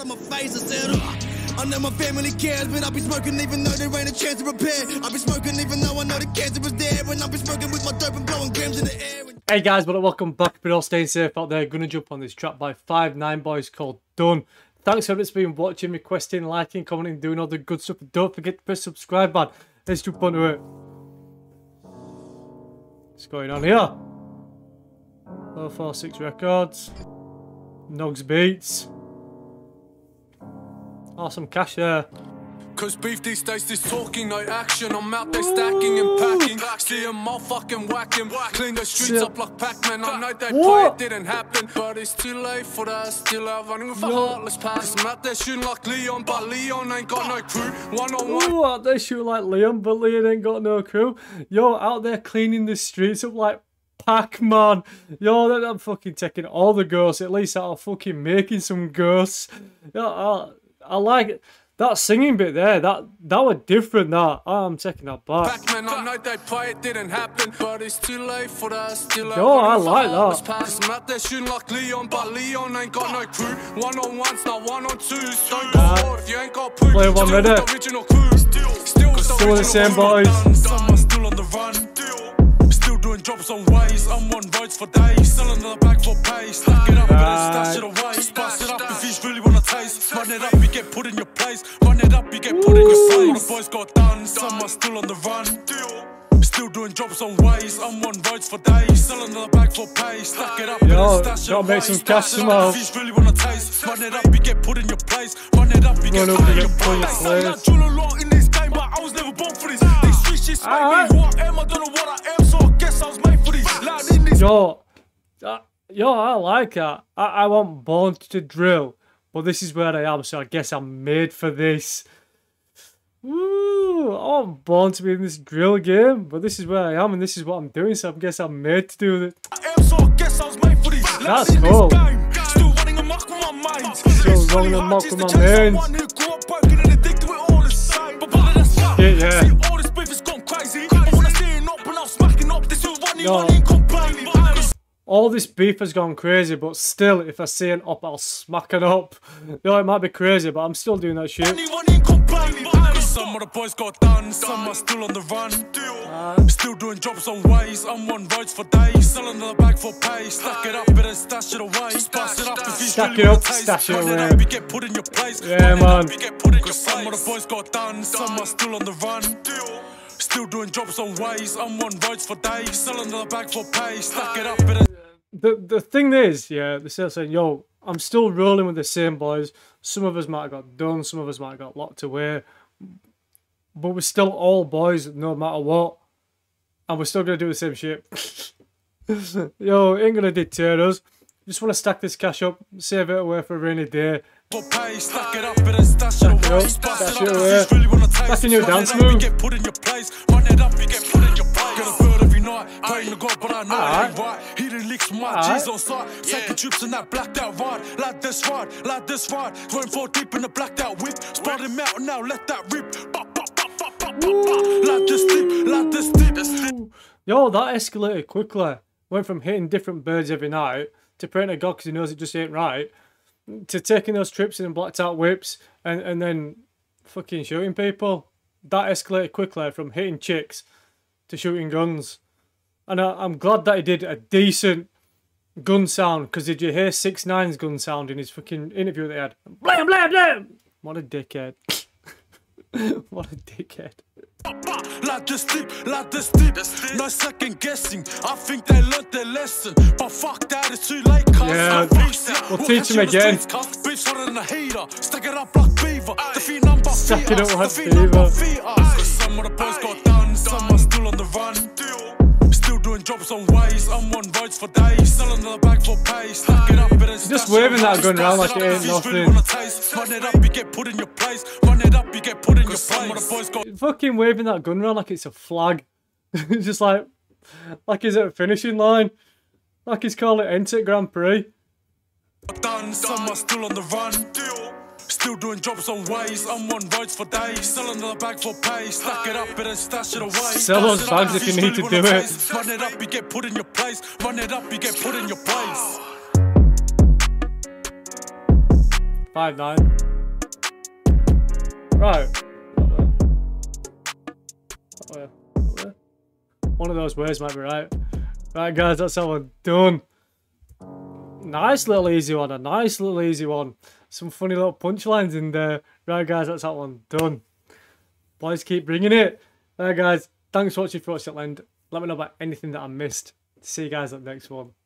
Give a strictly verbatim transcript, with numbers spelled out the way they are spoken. out of my face. I said, ugh. I know my family cares, but I'll be smoking even though there ain't a chance to repair. I'll be smoking even though I know the cancer was there. And I'll be smoking with my dope and blowing grams in the air. Hey guys, but welcome back. But all staying safe out there. Gonna jump on this track by five nine Boys called Done. Thanks for everybody's been watching, requesting, liking, commenting, doing all the good stuff. Don't forget to press subscribe, man. Let's jump onto it. What's going on here? oh four six Records. Nogs Beats. Awesome cash there. Cause beef these days, this talking, no action. I'm out there stacking and packing. See them all fucking whacking. Clean the streets up like Pac Man. I know that play, it didn't happen. But it's too late for that. Still out running with a heartless pass. I'm out there shooting like Leon, but Leon ain't got no crew. One on one. Ooh, out there shooting like Leon, but Leon ain't got no crew. Yo, out there cleaning the streets up like Pac Man. Yo, then I'm fucking taking all the ghosts. At least I'm fucking making some ghosts. Yo, I, I like it. That singing bit there, that that was different. That I'm taking that back. Pac Man, I know they play, it didn't happen, but it's too late for us. Still, yo, I like that. I'm out there shooting like Leon, but Leon ain't got no crew. One on ones, not one on twos. Don't go for if you ain't got poo. Play one minute. Still, still, still the same boys. Some are still on the run. Still doing drops on ways. I'm on roads for days. Still on the back for pay. Stack it up, stash it away. Spice it up if you really wanna taste. Run it up, you get put in your place. Run it up, you get put in your place. The boys got done, some are still on the run. Still doing drops on ways. I'm on roads for days. Still on the back for pay. Stack it up, yo, stash it away. Gotta make some cash tomorrow. If you really wanna taste. Run it up, you get put in your place. Run it up, you get put in your place. They say I drill a lot in this game, but I was never born for this. These streets just made me who I am. I don't know what I am, so I guess I was made for this. Loud in this. Yo, uh, yo, I like that. I, I want born to drill. But this is where I am, so I guess I'm made for this. Woo! I'm born to be in this drill game, but this is where I am and this is what I'm doing, so I guess I'm made to do this. I am, so I guess I was made for this. That's cool. Still running amok with my mind. Still running amok with my mind. Yeah, yeah. See, all this beef has gone crazy. But when I stand up and I'm smacking up, this is running, running, complaining. All this beef has gone crazy, but still, if I see an up, I'll smack it up. Yo, it might be crazy, but I'm still doing that shit. Some of the boys got done, some are still on the run. Uh, still doing drops on ways, I'm on roads for days. Selling the bag for pay, stack it up, better stash it away. Stash it up, stack it up, stash it away. You get put in your place. Yeah, man. Some of the boys got done, some are still on the run. Still doing drops on ways, I'm on roads for days. Selling the bag for pay, stack it up, better. The the thing is, yeah, they're still saying, yo, I'm still rolling with the same boys. Some of us might have got done, some of us might have got locked away. But we're still all boys no matter what. And we're still going to do the same shit. Yo, it ain't going to deter us. Just want to stack this cash up, save it away for a rainy day. Stack it up and stash it away. Stash it away. That's a new dance move. Put in your place. Run it up, you get put in your place. Praying to God, but I know I ain't right. He didn't lick my G's on sight. Taking trips in that blacked out ride. Like this ride, like this ride. Going four deep in the blacked out whip. Spot him out now, let that rip. Like this dip, like this dip. Yo, that escalated quickly. Went from hitting different birds every night to praying to God because he knows it just ain't right, to taking those trips in blacked out whips and, and then fucking shooting people. That escalated quickly from hitting chicks to shooting guns. And I, I'm glad that he did a decent gun sound, because did you hear six nine's gun sound in his fucking interview that he had? Blam, blam, blam! What a dickhead. What a dickhead. Like the sleep, like the sleep. No second guessing. I think they learned their lesson. But fuck that, it's too late. Yeah, we'll teach him again. Stack it up like fever. Stack it up like fever. Some of the boys got done, some are still on the run. Still doing drops on ways, I'm on roads for days. Selling the bag for pay. Stack it up. Just waving that gun around like it ain't nothing. Fucking waving that gun around like it's a flag. Just like, like he's at a finishing line. Like he's calling it N T E C Grand Prix. Some are still on the run. Still doing drops on ways, I'm on roads for days. Selling the bag for pay, stack it up and stash it away. Sell those bags if you need to do it. Run it up, you get put in your place. Run it up, you get put in your place. five nine. Right. Somewhere. Somewhere. One of those words might be right. Right guys, that's how we're done. Nice little easy one, a nice little easy one. Some funny little punchlines in there. Right guys, that's that one done. Boys keep bringing it. Right guys, thanks for watching if you watched it, Lend. Let me know about anything that I missed. See you guys at the next one.